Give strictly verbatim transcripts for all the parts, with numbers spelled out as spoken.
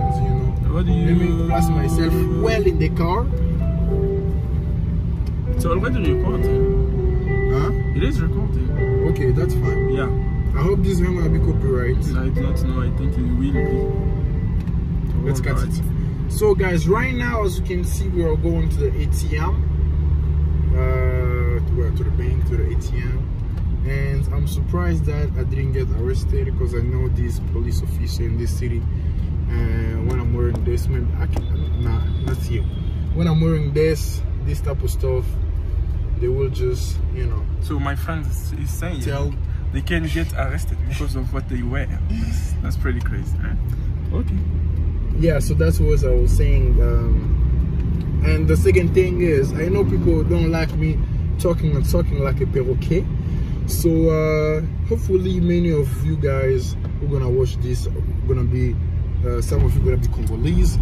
directions, you know. What do you... Let me place myself well in the car. It's already recording. Huh? It is recording. Okay, that's fine. Yeah. I hope this is not going to be copyright. I do not know. I think it will be. Let's cut it. So guys, right now, as you can see, we are going to the A T M. Uh, to, to the bank, to the A T M. And I'm surprised that I didn't get arrested, because I know this police officer in this city. Uh, when I'm wearing this, maybe I can, nah, not here. When I'm wearing this, this type of stuff, they will just, you know. So my friend is saying tell, they can get arrested because of what they wear. That's, that's pretty crazy, right? Okay. Yeah, so that's what I was saying. Um, and the second thing is, I know people don't like me talking and talking like a perroquet. So uh, hopefully many of you guys who are gonna watch this are gonna be, uh, some of you are gonna be Congolese.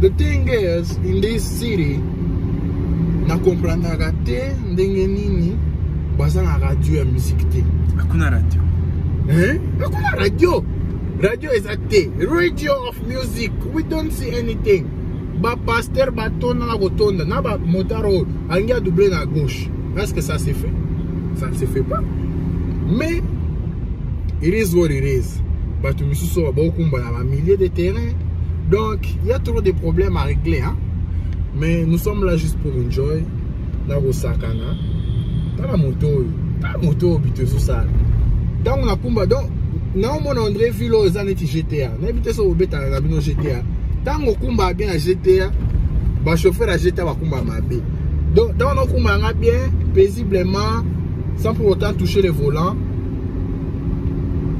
The thing is, in this city, na comprendre agate ndengenini baza na radio ya music te. Akuna radio. Eh? Akuna radio. Radio is acte. Radio of music. We don't see anything. Ba pasteur baton na gotonda na ba motaro angia doublé na gauche. Est-ce que ça s'est fait? Ça ne se fait pas, mais it is what it is. Parce que monsieur sera beaucoup dans un millier de terrain, donc il y a toujours des problèmes à régler, hein? Mais nous sommes là juste pour enjoy. Là au Sakana, dans la moto, dans la moto habite sous ça. Donc on a combat donc, non mon André Vilo ils ont été G T A, n'habite sur Obet à la bino G T A. Tant on combat bien à G T A, bah chauffeur à G T A va combat ma bé. Donc dans on combat bien paisiblement, sans pour autant toucher les volants.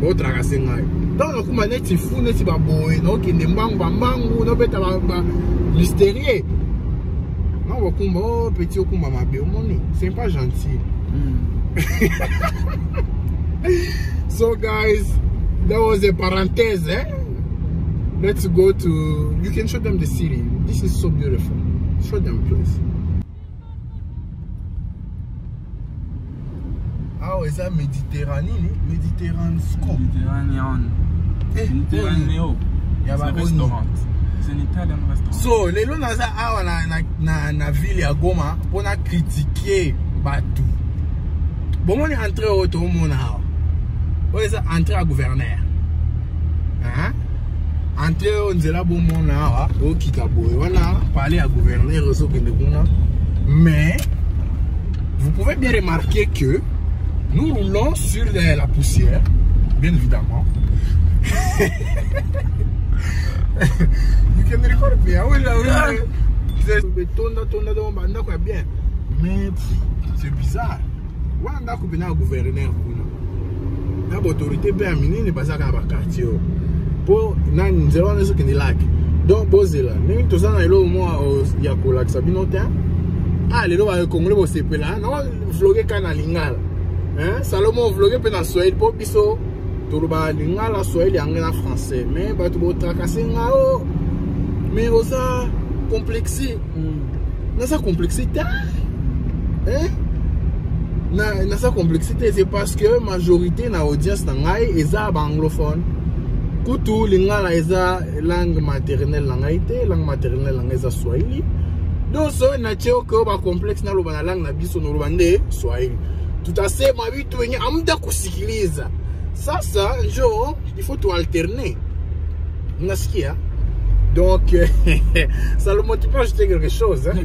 Bon, traverser là. Donc on connaît ti fou, ne ti ba boy, donc ne mbang mbang, no beta ba mystérieux. Non, on combat petit combat ma be money. C'est pas gentil. So guys, that was a parenthèse. Eh? Let's go to, you can show them the city. This is so beautiful. Show them please. Oh, is that Mediterranean? Mediterranean school. Mediterranean. Eh, Mediterranean. It's a restaurant. It's an Italian restaurant. So, les gens dans ça ah na na ville à Goma pour na critiquer Batou. Bon, on est entré au tout monde là. On est entré à gouverneur. Hein? Entré on est là bon monde là. Au Kitaboy, on a parlé à gouverneur aussi que de Goma. Mais vous pouvez bien remarquer que nous roulons sur la poussière, bien évidemment. You can record me. Mais c'est bizarre. Wanda ko bina gouverneur kuna. La autorité permanente ne bazaka ba quartier. Po na nzela na soki ni lac. Donc bozela, même to sana elo moi ya ko lac sabinota. Ah lelo ba Congolais bo sepela, na vloguer kana lingala. Hein? Salomon vlogué pendant soirée pour biso touba linga la soirée en français mais ba tout tracasser ngao mais osa complexi na sa complexité hein na na sa complexité c'est parce que majorité na audience na ngai eza anglophone kutu linga la eza langue maternelle la ngai té langue maternelle la eza swahili donc so na tio ko ba complexe na loba na langue na biso no loba ndé swahili. Tutasema vitu wenye amda kusikiliza. Sasa jo il faut tu alterner. Unasikia? Donc Salomon tu peux ajouter quelque chose, hein?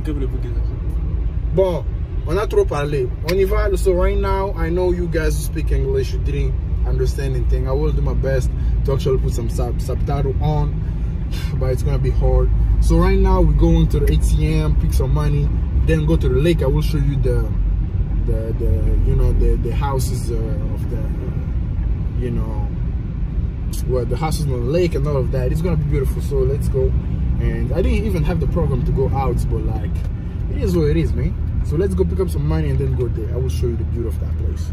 Bon, on a trop parlé. On y va. So right now I know you guys who speak English you didn't understand anything. I will do my best to actually put some sub subtitle on, but it's going to be hard. So right now we're going to the A T M, pick some money, then go to the lake. I will show you the The, the you know the the houses uh, of the uh, you know well the houses on the lake and all of that. It's gonna be beautiful. So let's go. And I didn't even have the program to go out, but like it is what it is, man. So let's go pick up some money and then go there. I will show you the beauty of that place.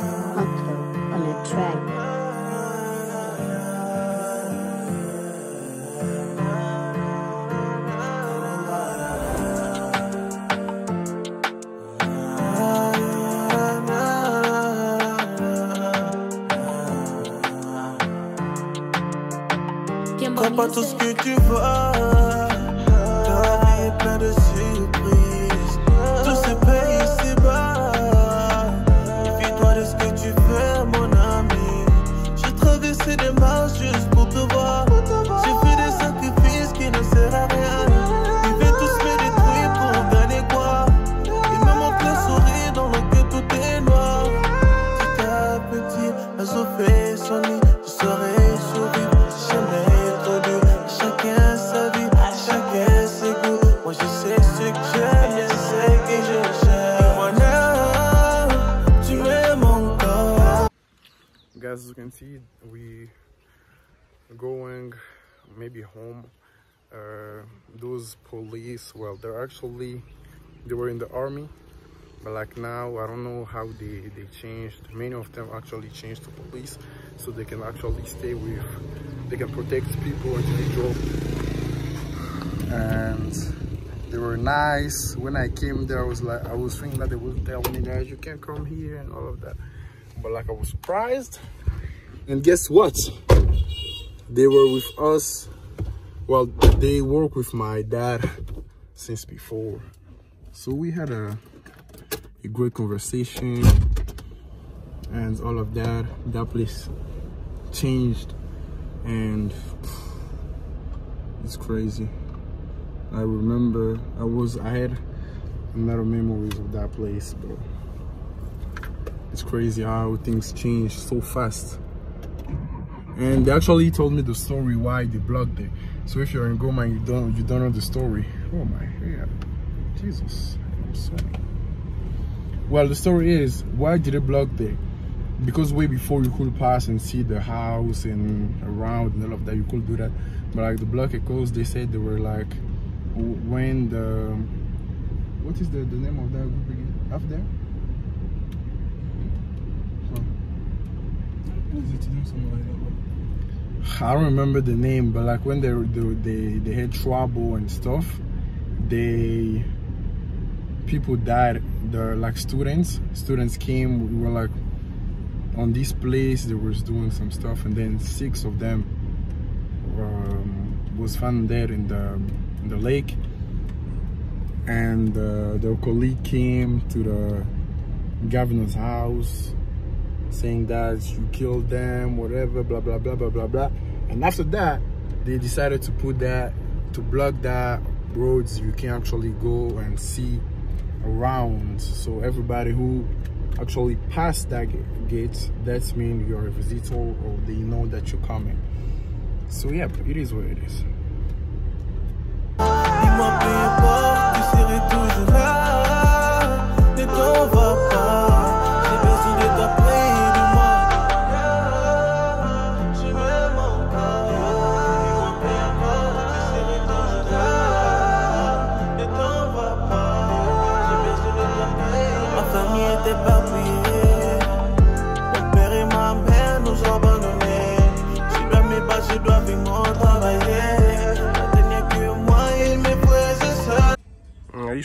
Okay, on the track. pas tout ce que tu vois. Ta vie est pleine de surprises. Tout se paye ici bas. Méfie-toi de ce que tu fais, mon ami. J'ai traversé des marches juste pour te voir. J'ai fait des sacrifices qui ne servent à rien. Ils veulent tous me détruire pour gagner quoi. Et même en plein sourire dans lequel tout est noir. Petit à petit, un jour fait son lit. Je serai sourire. Guys, as you can see, we going maybe home. Uh, those police, well, they're actually they were in the army, but like now I don't know how they they changed. Many of them actually changed to police, so they can actually stay with, they can protect people, individual. And they were nice. When I came there, I was like, I was thinking that they would tell me guys, you can't come here and all of that. But like I was surprised, and guess what? They were with us. Well, they work with my dad since before, so we had a, a great conversation and all of that. That place changed, and it's crazy. I remember I was I had a lot of memories of that place, but. It's crazy how things change so fast. And they actually told me the story why they blocked it. So if you're in Goma, you don't you don't know the story. Oh my God, Jesus, I'm sorry. Well, the story is why did they block it? Because way before you could pass and see the house and around and all of that, you could do that. But like the block it goes, they said they were like when the what is the the name of that group again? Up there. I don't remember the name, but like when they they they had trouble and stuff, they people died. The like students students came. We were like on this place. They was doing some stuff, and then six of them um, was found dead in the in the lake. And uh, their colleague came to the governor's house, saying that you killed them, whatever, blah, blah, blah, blah, blah, blah. And after that, they decided to put that, to block that roads you can actually go and see around. So everybody who actually passed that gate, that means you're a visitor or they know that you're coming. So yeah, it is what it is.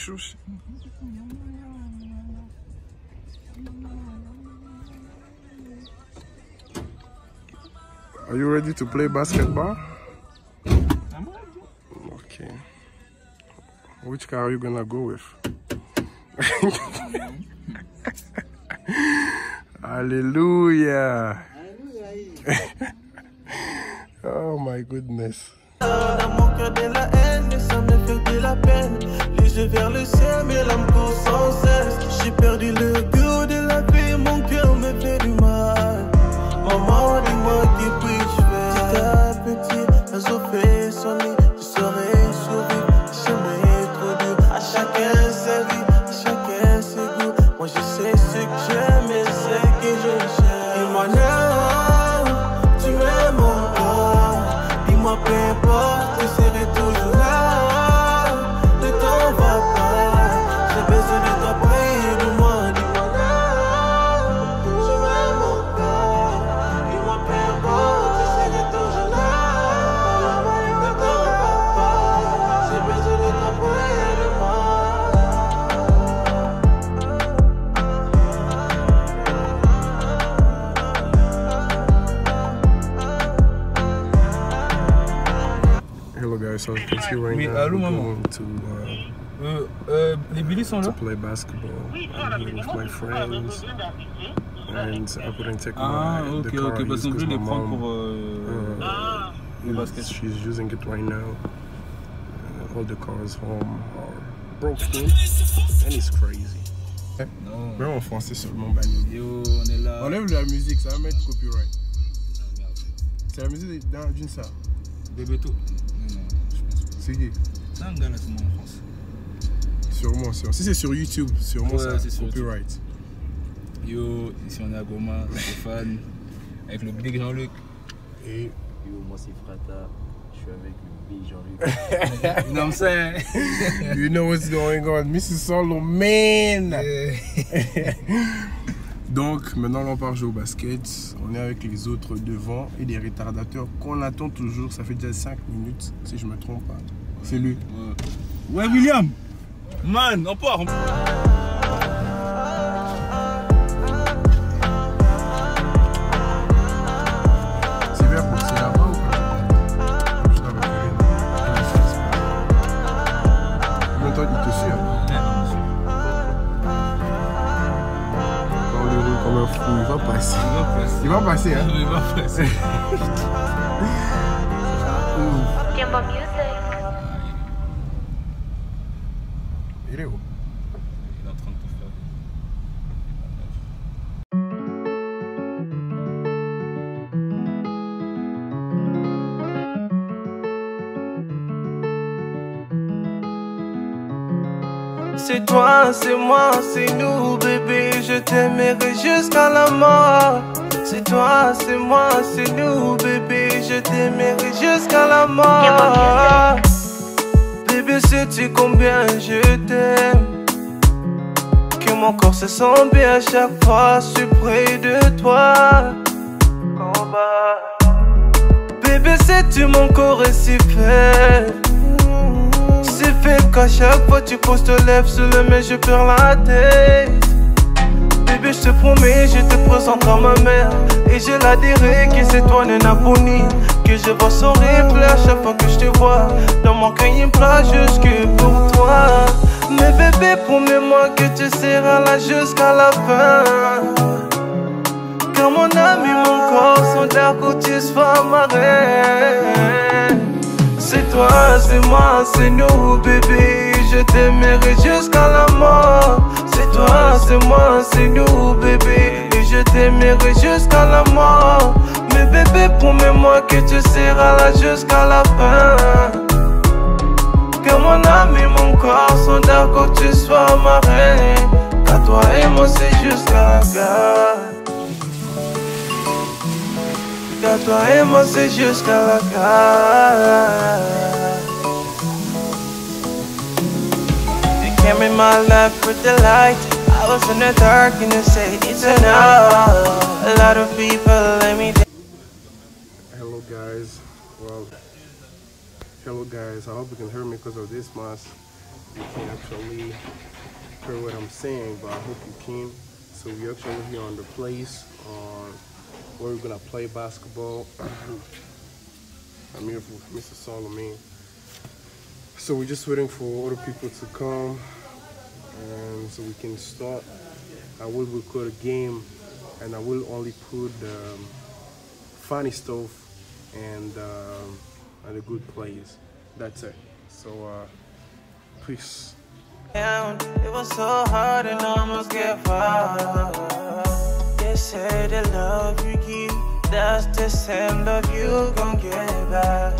Issues. Are you ready to play basketball? I'm ready. Okay. Which car are you gonna go with? Hallelujah. Hallelujah. Oh my goodness. Je vers le ciel, mais l'âme court sans cesse. J'ai perdu le goût de la vie, mon cœur me fait du mal. Maman, dis-moi qui puis-je faire. Petit à petit, un jour fait son lit. Je serai sourire, jamais trop dur. À chacun sa vie, à chacun ses goûts. Moi je sais ce que j'aime et ce que je cherche. Dis-moi non, tu es mon corps. Dis-moi peu importe, je serai toujours là. guys are busy right Mais now. Allô, maman. To, uh, euh, euh, les Billy sont là? To play basketball. I'm here with my friends. And I couldn't take ah, my, okay, the car okay, because my les mom, pour, euh, uh, le basket. She's using it right now. Uh, all the cars home are broken. And it's crazy. Non. Même en français seulement banni. Yo, on est là. Enlève la musique, ça va mettre copyright. C'est la musique d'une salle. Des bétos. Non, non, je pense pas. C'est qui? Ça, on gagne seulement en France. Sûrement, sûrement. Si c'est sur YouTube, sûrement ouais, c'est copyright. YouTube. Yo, ici on est à Goma, Stéphane, avec le big Jean-Luc. Et yo, moi c'est Frata. Je suis avec le big Jean-Luc. You know what I'm saying? You know what's going on, Missus Solomon. Yeah. Donc maintenant on part jouer au basket, on est avec les autres devant et des retardateurs qu'on attend toujours, ça fait déjà cinq minutes si je me trompe pas. C'est lui. Ouais, ouais William. Man, on part. On part. Il va passer. Il va passer. Il va passer. Il est où? Il est en train de tout faire. C'est toi, c'est moi, c'est nous, bébé. Je t'aimerai jusqu'à la mort. C'est toi, c'est moi, c'est nous, bébé. Je t'aimerai jusqu'à la mort. Bébé, sais-tu combien je t'aime? Que mon corps se sent bien à chaque fois. Je suis près de toi. Bébé, sais-tu mon corps est si faible? C'est fait qu'à chaque fois tu poses tes lèvres sur le mais je perds la tête. Bébé, je te promets, je te présente à ma mère. Et je la dirai que c'est toi, Nenaponi. Que je vois son reflet à chaque fois que je te vois. Dans mon cœur, il me plaît jusque pour toi. Mais bébé, promets-moi que tu seras là jusqu'à la fin. Car mon âme et mon corps sont là pour que tu sois ma reine. C'est toi, c'est moi, c'est nous, bébé. Je t'aimerai jusqu'à la mort. C'est toi, c'est moi, c'est nous, bébé. Et je t'aimerai jusqu'à la mort. Mais bébé, promets-moi que tu seras là jusqu'à la fin. Que mon âme et mon corps sont d'accord que tu sois ma reine. Car toi et moi, c'est jusqu'à la gare. Car toi et moi, c'est jusqu'à la gare. Came in my life with the light. I was in the dark and they said it's enough. A lot of people let me down. Hello guys, well, hello guys, I hope you can hear me because of this mask. You can't actually hear what I'm saying, but I hope you can. So we're actually here on the place on where we're gonna play basketball. I'm here for Mister Solomon. So we're just waiting for other people to come and so we can start. I will record a game and I will only put um, funny stuff and, um, and the good plays. That's it. So uh, peace. It was so hard and almost gave up. They say the love you give, that's the same love you gon' get back.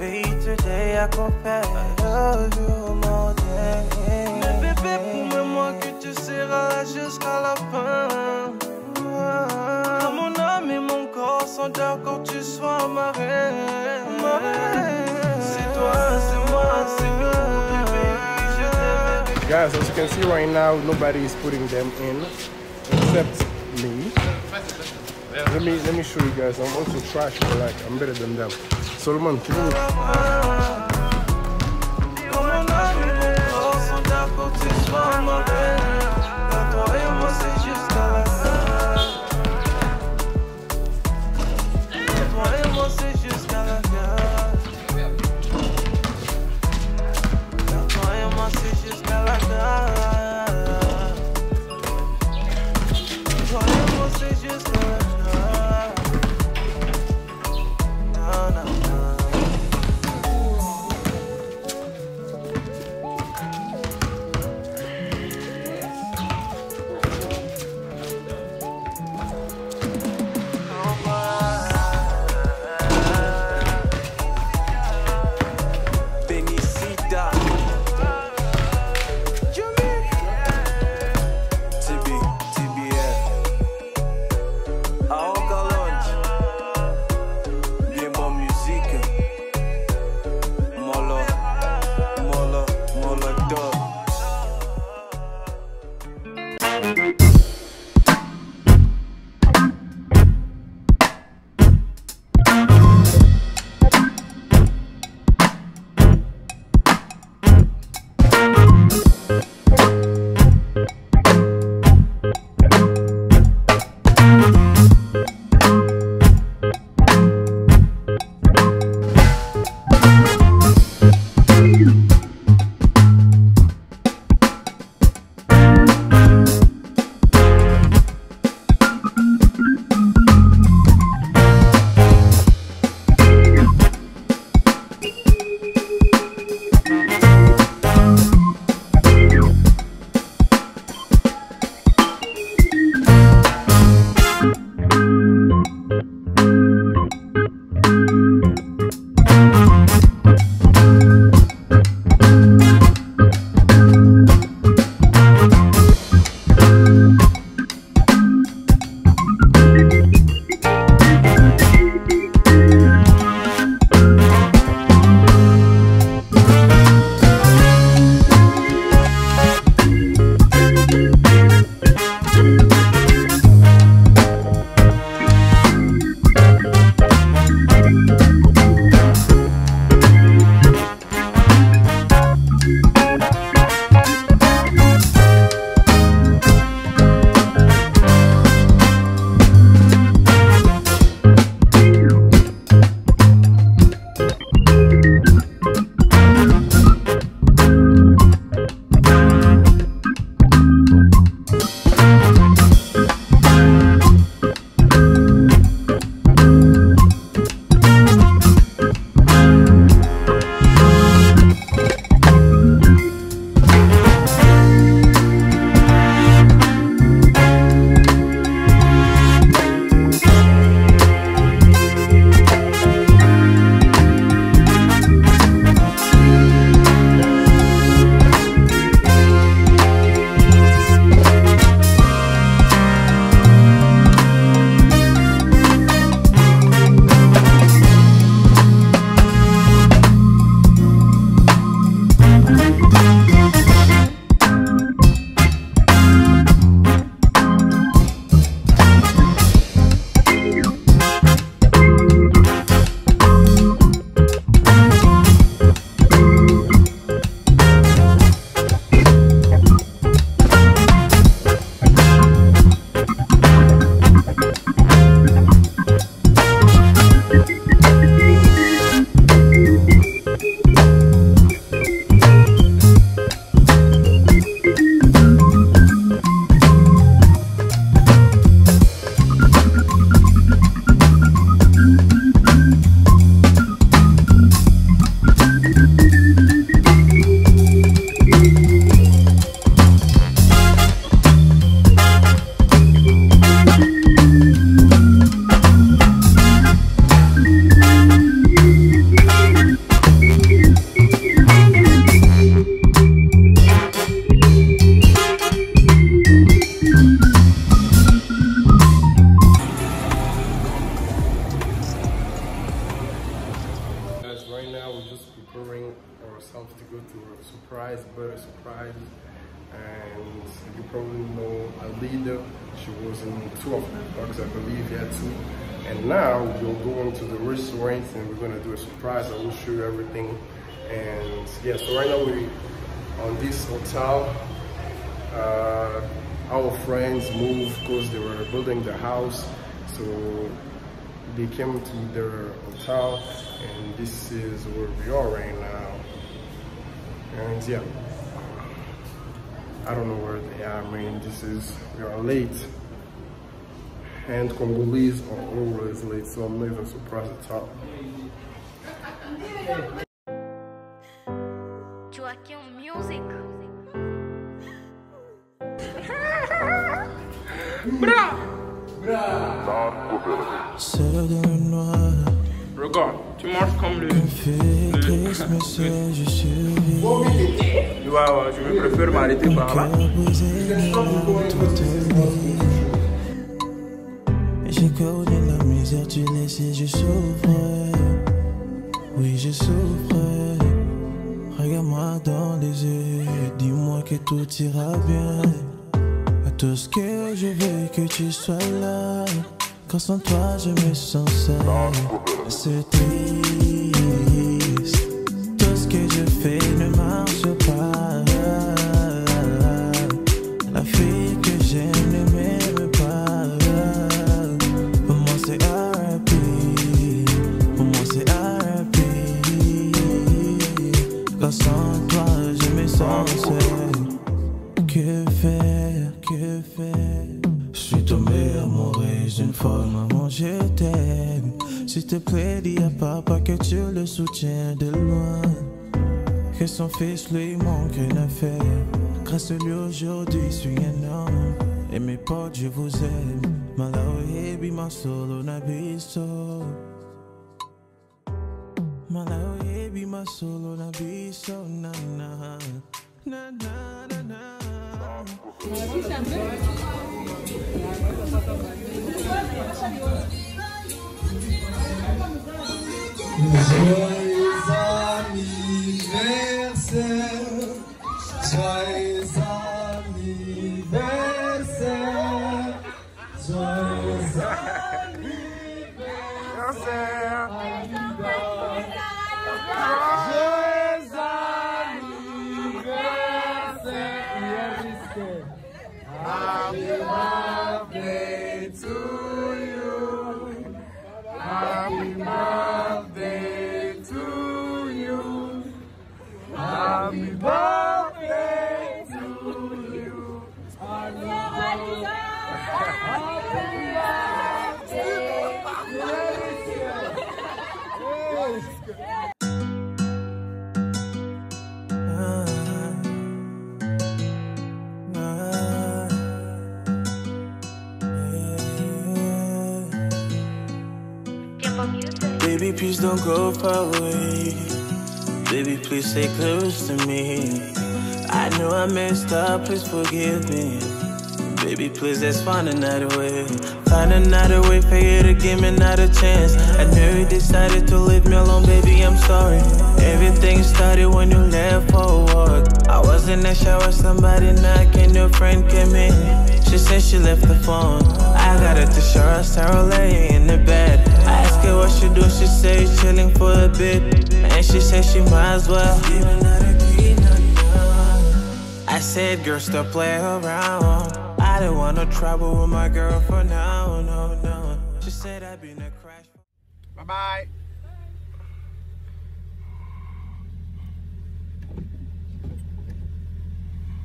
Baby, today I confess I love you more than anything. Mais bébé, promets-moi que tu seras là jusqu'à la fin. Dans mon âme et mon corps sont d'accord que tu sois ma reine. C'est toi, c'est moi, c'est nous, bébé, je t'aime. Guys, as you can see right now, nobody is putting them in except me. Let me, let me show you guys, I'm also trash, but like, I'm better than them. Solomon, can you... surprise, better surprise. And you probably know a leader. She was in two of the vlogs, I believe, yeah, two. And now we're going to the restaurant and we're gonna do a surprise. I will show you everything. And yeah, so right now we're on this hotel. Uh, our friends moved because they were building the house. So they came to their hotel, and this is where we are right now. And yeah. I don't know where they are. I mean, this is, we are late. And Congolese are always late, so I'm not even surprised at all. Music. Bra! Bra! Regarde, tu manges comme le... le... Ouais, ouais, je me préfère m'arrêter par là. J'ai connu la misère, tu laisses et je souffre. Oui, je souffre. Regarde-moi dans les yeux, dis-moi que tout ira bien. À tout ce que je veux, que tu sois là. Quand sans toi, je me sens seul. C'est triste. Tout ce que je fais ne marche pas. Maman, je t'aime. S'il te plaît, dis à papa que tu le soutiens de loin. Que son fils lui manque une affaire. Grâce à lui aujourd'hui, je suis un homme. Et mes potes, je vous aime. Malawi, ma solo nabiso. Malawi, ma solo nabiso. Na na na na na. Joyeux anniversaire, joyeux anniversaire, joyeux anniversaire, joyeux anniversaire, happy birthday to you, happy birthday to you, happy birthday to you, happy birthday. Baby, please don't go far away. Baby, please stay close to me. I know I messed up, please forgive me. Baby, please, let's find another way. Find another way for you to give me another chance. I know you decided to leave me alone, baby, I'm sorry. Everything started when you left for a walk. I was in the shower, somebody knocked, and your friend came in. She said she left the phone. I got it to show her, Sarah lay in the bed. I asked her what she do, she said chilling for a bit. And she said she might as well. I said, girl, stop playing around. I don't want no trouble with my girl for now, no, no. She said I've been a crash. Bye-bye.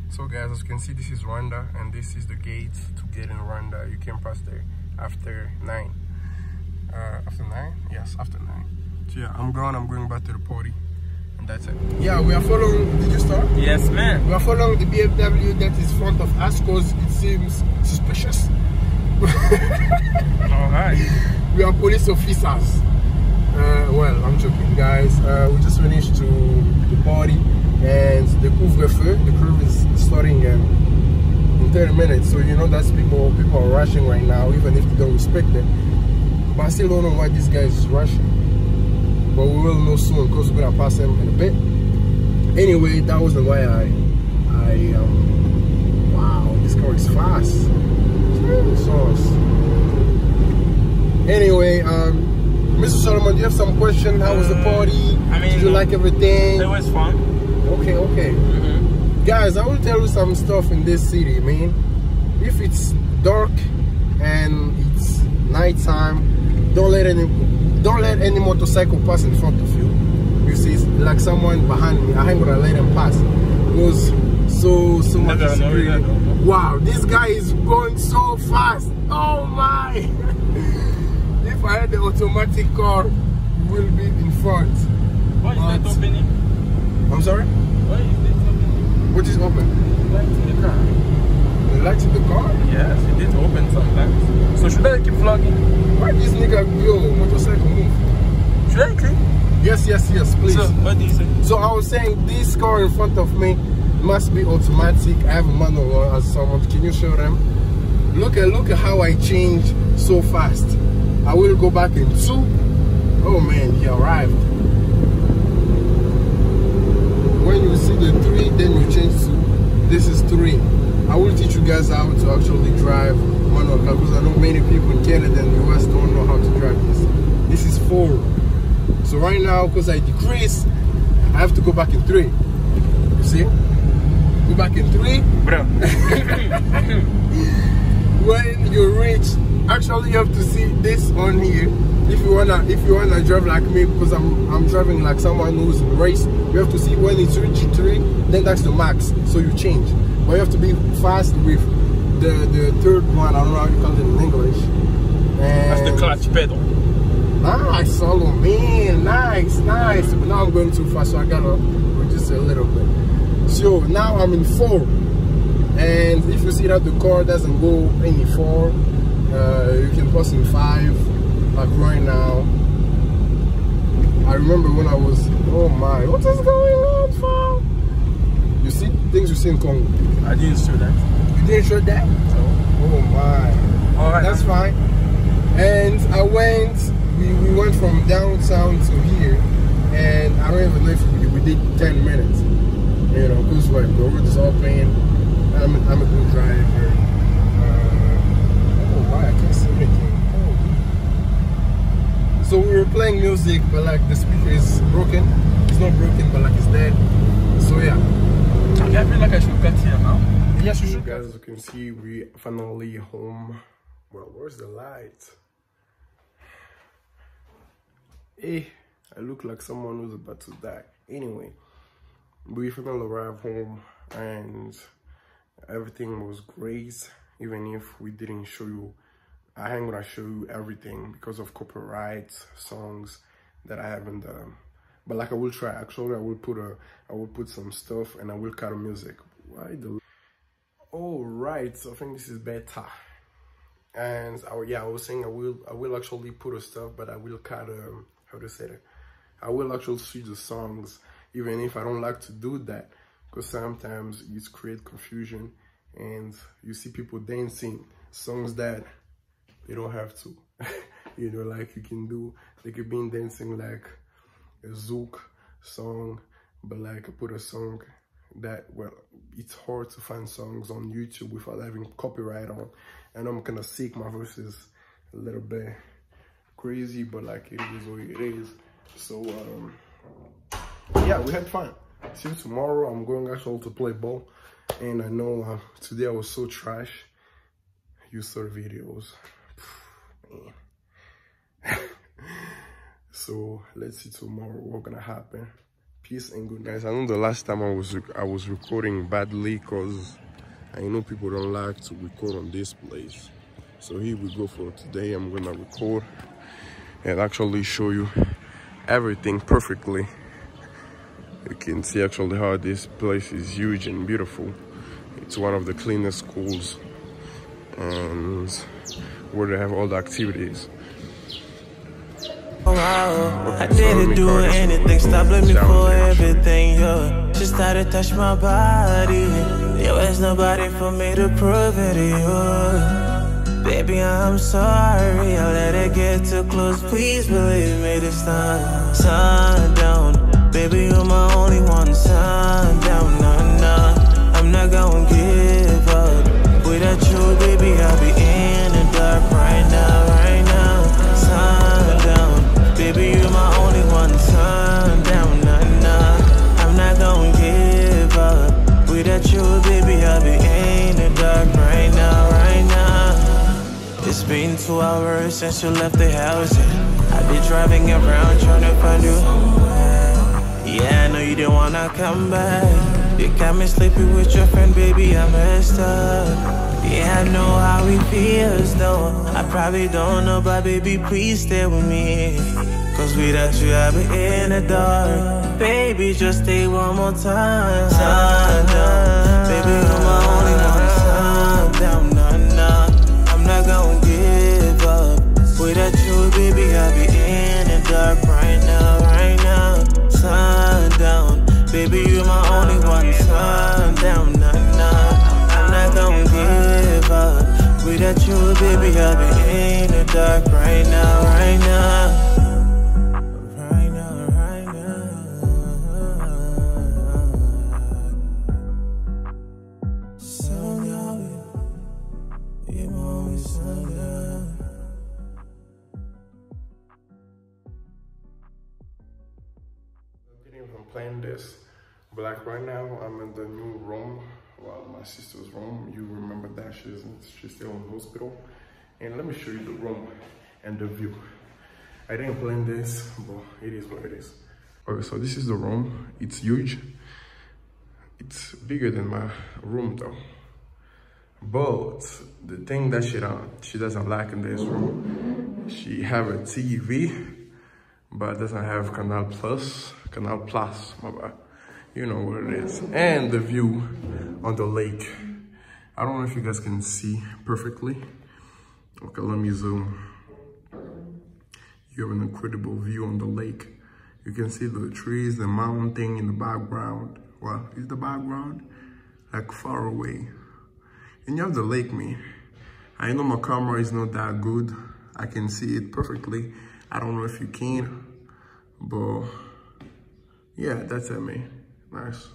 So guys, as you can see, this is Rwanda, and this is the gate to get in Rwanda. You can pass there after nine. Uh, after nine? Yes, after nine. So yeah, I'm gone. I'm going back to the party, and that's it. Yeah, we are following. Did you start? Yes, man. We are following the B M W that is in front of us because it seems suspicious. All right. We are police officers. Uh, well, I'm joking, guys. Uh, we just finished to the party. And the couvre-feu, the curve is starting um, in thirty minutes, so you know that's people people are rushing right now, even if they don't respect them. But I still don't know why this guy is rushing, but we will know soon because we're gonna pass him in a bit. Anyway, that was the way I, I, um, wow, this car is fast. It's really sauce. Anyway, um, Mister Solomon, do you have some question? How was the party? I mean, did you like everything? It was fun. Okay, okay. Mm-hmm. Guys, I will tell you some stuff in this city, man. If it's dark and it's nighttime, don't let any don't let any motorcycle pass in front of you. You see, it's like someone behind me, I'm gonna let him pass. Because so so much. No, no, no, no, no. Wow, this guy is going so fast. Oh my. If I had the automatic car, will be in front. Why is that opening? I'm sorry? Why is it opening? What is open? The lights in the car. The lights in the car? Yes, it did open sometimes. So should I keep vlogging? Why this nigga, yo, motorcycle move? Should I click? Yes, yes, yes, please. So, what do you say? So I was saying, this car in front of me must be automatic. I have a manual as someone. Can you show them? Look at, look at how I change so fast. I will go back in two. Oh man, he arrived. When you see the three, then you change to this is three. I will teach you guys how to actually drive manual car because I know many people in Canada and the U S don't know how to drive this. This is four. So right now, because I decrease, I have to go back in three. You see? Go back in three. Bro. When you reach, actually you have to see this on here if you wanna if you wanna drive like me, because I'm I'm driving like someone who's in race. You have to see when it's reached three, then that's the max, so you change. But you have to be fast with the the third one. I don't know how you call it in English. And that's the clutch pedal. Nice, Solomon. Nice, nice. But now I'm going too fast, so I gotta just a little bit. So now I'm in four, and if you see that the car doesn't go any four. Uh, you can pass in five, like right now. I remember when I was, oh my, what is going on, fam? You see things you see in Congo. I didn't show that. You didn't show that? No. Oh my. All right. That's fine. And I went, we, we went from downtown to here, and I don't even know if we, we did ten minutes. You know, because like the road is all playing. I'm a, I'm a good driver. I can't see anything. Oh. So we were playing music, but like the speaker is broken. It's not broken, but like it's dead. So yeah. Okay, I feel like I should cut here now. Yes, you should. Guys, as you can see, we finally home. Well, where's the light? Eh, I look like someone who's about to die. Anyway, we finally arrived home, and everything was great. Even if we didn't show you, I ain't gonna show you everything because of copyright songs that I haven't done. But like I will try. Actually, I will put a, I will put some stuff and I will cut music. Why the? All right, so I think this is better. And I, yeah, I was saying I will, I will actually put a stuff, but I will cut. Um, how to say that? I will actually see the songs, even if I don't like to do that, because sometimes it creates confusion. And you see people dancing songs that they don't have to. You know, like you can do, they could be dancing like a zouk song, but like I put a song that, well, it's hard to find songs on YouTube without having copyright on. And I'm kind of sick, my voice is a little bit crazy, but like it is what it is. So um yeah, we had fun. See you tomorrow. I'm going actually to play ball. And I know uh, today I was so trash. You saw videos. Pff, man. So let's see tomorrow what's gonna happen. Peace and good, guys. I know the last time I was I was recording badly because I know people don't like to record on this place. So here we go for today. I'm gonna record and actually show you everything perfectly. You can see actually how this place is huge and beautiful. It's one of the cleanest schools and where they have all the activities. Oh, wow. I didn't do anything, stop blaming me for everything, yo. She started to touch my body. Yo, there's nobody for me to prove it, yo. Baby, I'm sorry, I let it get too close. Please believe me this time. Sundown. Baby, you're my only one, son. Down, nah, nah. I'm not gonna give up. Without you, baby, I'll be in the dark right now, right now. Sun down, baby, you're my only one, son. Down, nah, nah. I'm not gonna give up. Without you, baby, I'll be in the dark right now, right now. It's been two hours since you left the house. I've been driving around trying to find you. Yeah, I know you didn't wanna come back. You got me sleeping with your friend, baby, I messed up. Yeah, I know how it feels, though. I probably don't know, but baby, please stay with me. Cause without you, I'll be in the dark. Baby, just stay one more time. Time down. Baby, you're my only one. Time down, nah, nah. I'm not gonna give up. Without you, baby, I'll be in the dark right now, right now. Sun down, baby, you're my only one. Sun down, nah, nah. I'm not gonna give up. Without you, baby, I'll be in the dark right now, right now. Playing this, but like right now I'm in the new room, well, my sister's room. You remember that she's she's still in the hospital, and let me show you the room and the view. I didn't plan this, but it is what it is. Okay, so this is the room. It's huge. It's bigger than my room though. But the thing that she don't, she doesn't like in this room, she have a T V. But it doesn't have Canal Plus, Canal Plus, my bad. You know what it is. And the view on the lake. I don't know if you guys can see perfectly. Okay, let me zoom. You have an incredible view on the lake. You can see the trees, the mountain in the background. Well, is the background? Like far away. And you have the lake, man. I know my camera is not that good. I can see it perfectly. I don't know if you can, but yeah, that's it, man. Nice.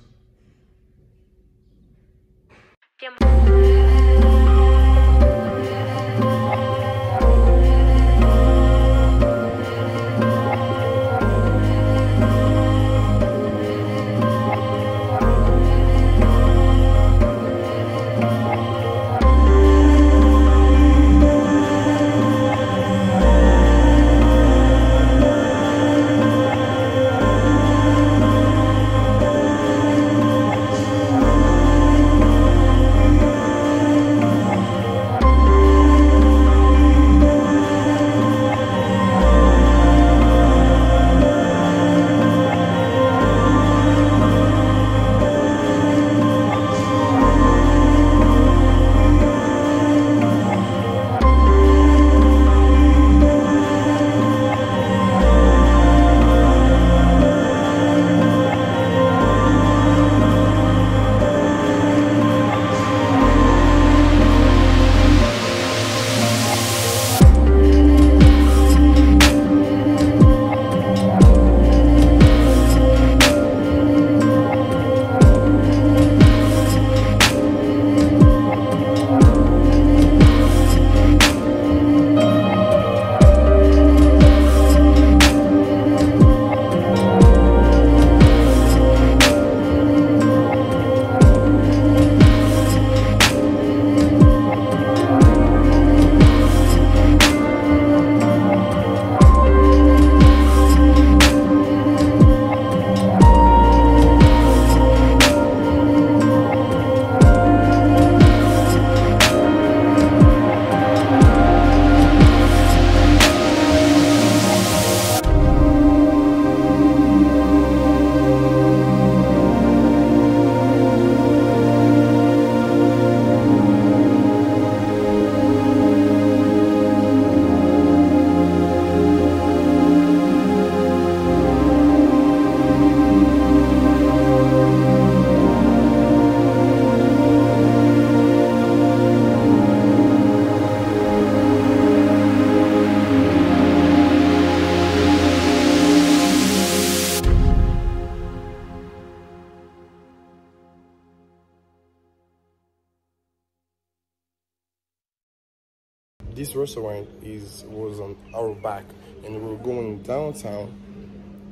this restaurant is was on our back, and we were going downtown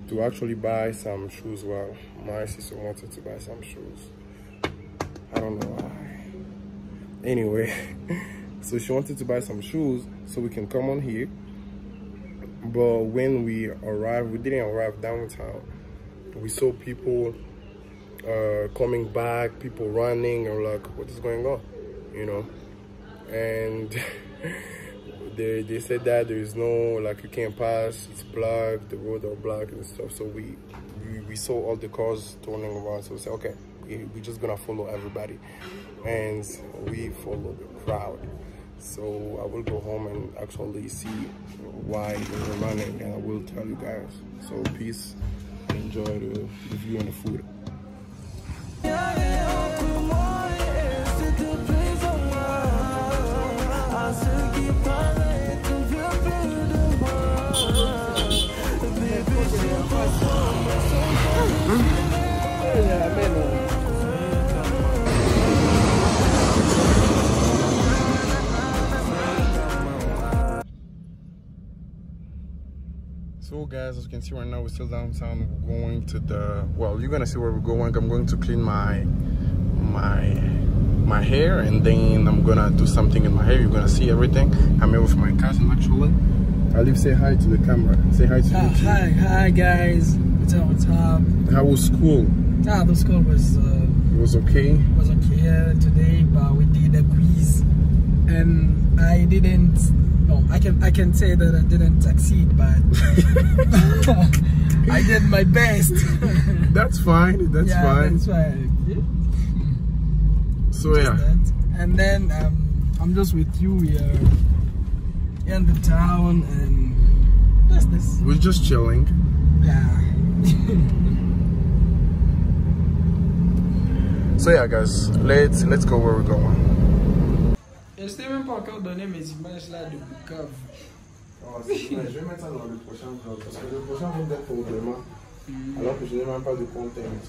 to actually buy some shoes. Well, my sister wanted to buy some shoes. I don't know why. Anyway, so she wanted to buy some shoes so we can come on here. But when we arrived, we didn't arrive downtown. We saw people uh, coming back, people running, and we're like, what is going on? You know? And they, they said that there is no, like, you can't pass, it's blocked, the road are blocked and stuff. So we, we, we saw all the cars turning around. So we said, okay, we, we're just gonna follow everybody. And we follow the crowd. So I will go home and actually see why they were running, and I will tell you guys. So peace, enjoy the, the view and the food. Mm-hmm. So guys, as you can see right now, we're still downtown. We're going to the, well, you're gonna see where we're going. I'm going to clean my my my hair, and then I'm gonna do something in my hair. You're gonna see everything. I'm here with my cousin actually. Alif, say hi to the camera. Say hi to the camera. Hi, hi guys. What's up, what's up? How was school? Ah, the school was uh, it was okay. It was okay today, but we did a quiz and I didn't. No, I can I can say that I didn't succeed, but I did my best. That's fine. That's yeah, fine. That's fine. So just yeah. That. And then um, I'm just with you here in the town, and that's this. We're just chilling. Yeah. So yeah, guys, let's let's go where we're going. Je ne t'ai même pas encore donné mes images là de Bukov. Oh, c'est vrai, je vais mettre ça dans le prochain vlog parce que le prochain vlog est pour demain, mm. alors que je n'ai même pas de content.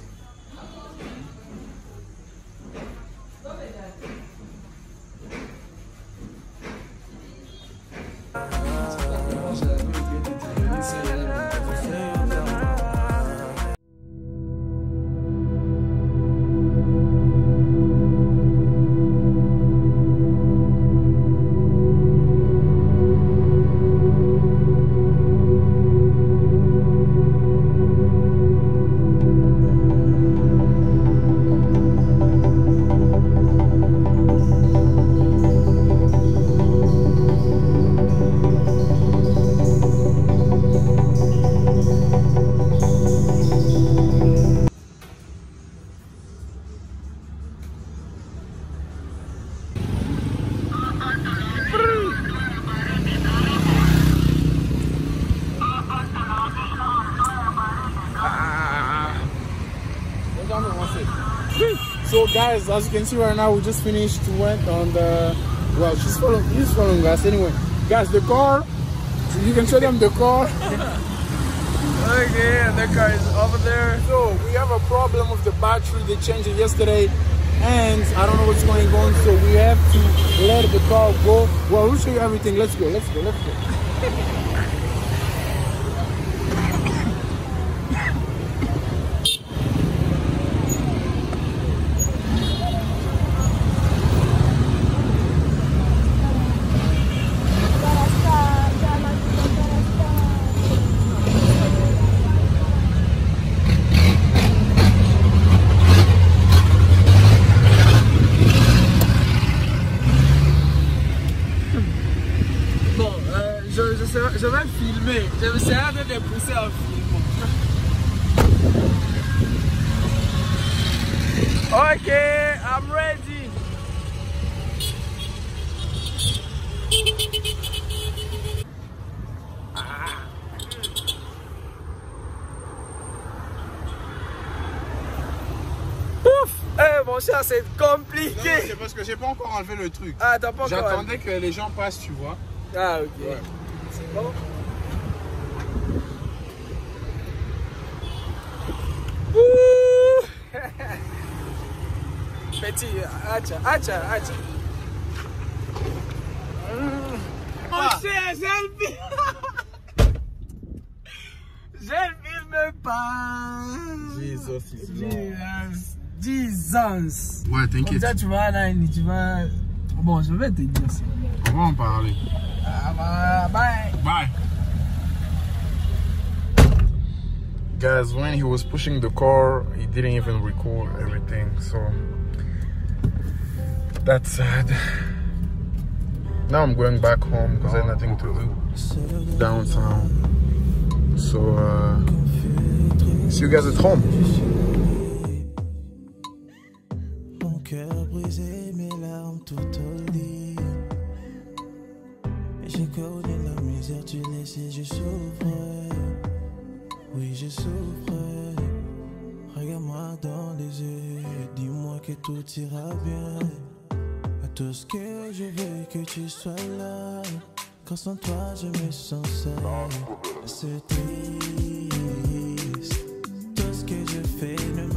So guys, as you can see right now, we just finished, went on the, well, she's following, he's following us anyway. Guys, the car, so you can show them the car. Okay, and the car is over there. So we have a problem with the battery, they changed it yesterday, and I don't know what's going on, so we have to let the car go. Well, we'll show you everything, let's go, let's go, let's go. Je vais filmer, je vais essayer de pousser un film. Ok, I'm ready. Ouf! Eh hey, mon cher, c'est compliqué. C'est parce que j'ai pas encore enlevé le truc. Ah, t'as pas encore. J'attendais que les gens passent, tu vois. Ah, ok. Ouais. C'est bon. Petit, acha, acha, acha. Mais je ne filme pas. Jesus is Jesus. Jesus. Ouais, t'inquiète. Comme ça, tu vas là, tu vas... Bon, je vais te dire ça. On va en parler. Ah, bah, bye. Bye. Guys, when he was pushing the car, he didn't even record everything, so that's sad. Now I'm going back home because I had nothing to do downtown. So uh, see you guys at home. Mon cœur brisé, mes larmes tout au lit. J'ai connu la misère, tu laissais, je souffre. Oui, je souffre. Regarde-moi dans les yeux. Dis-moi que tout ira bien. À tout ce que je veux, que tu sois là. Quand sans toi, je me sens seul. C'est triste. Tout ce que je fais ne me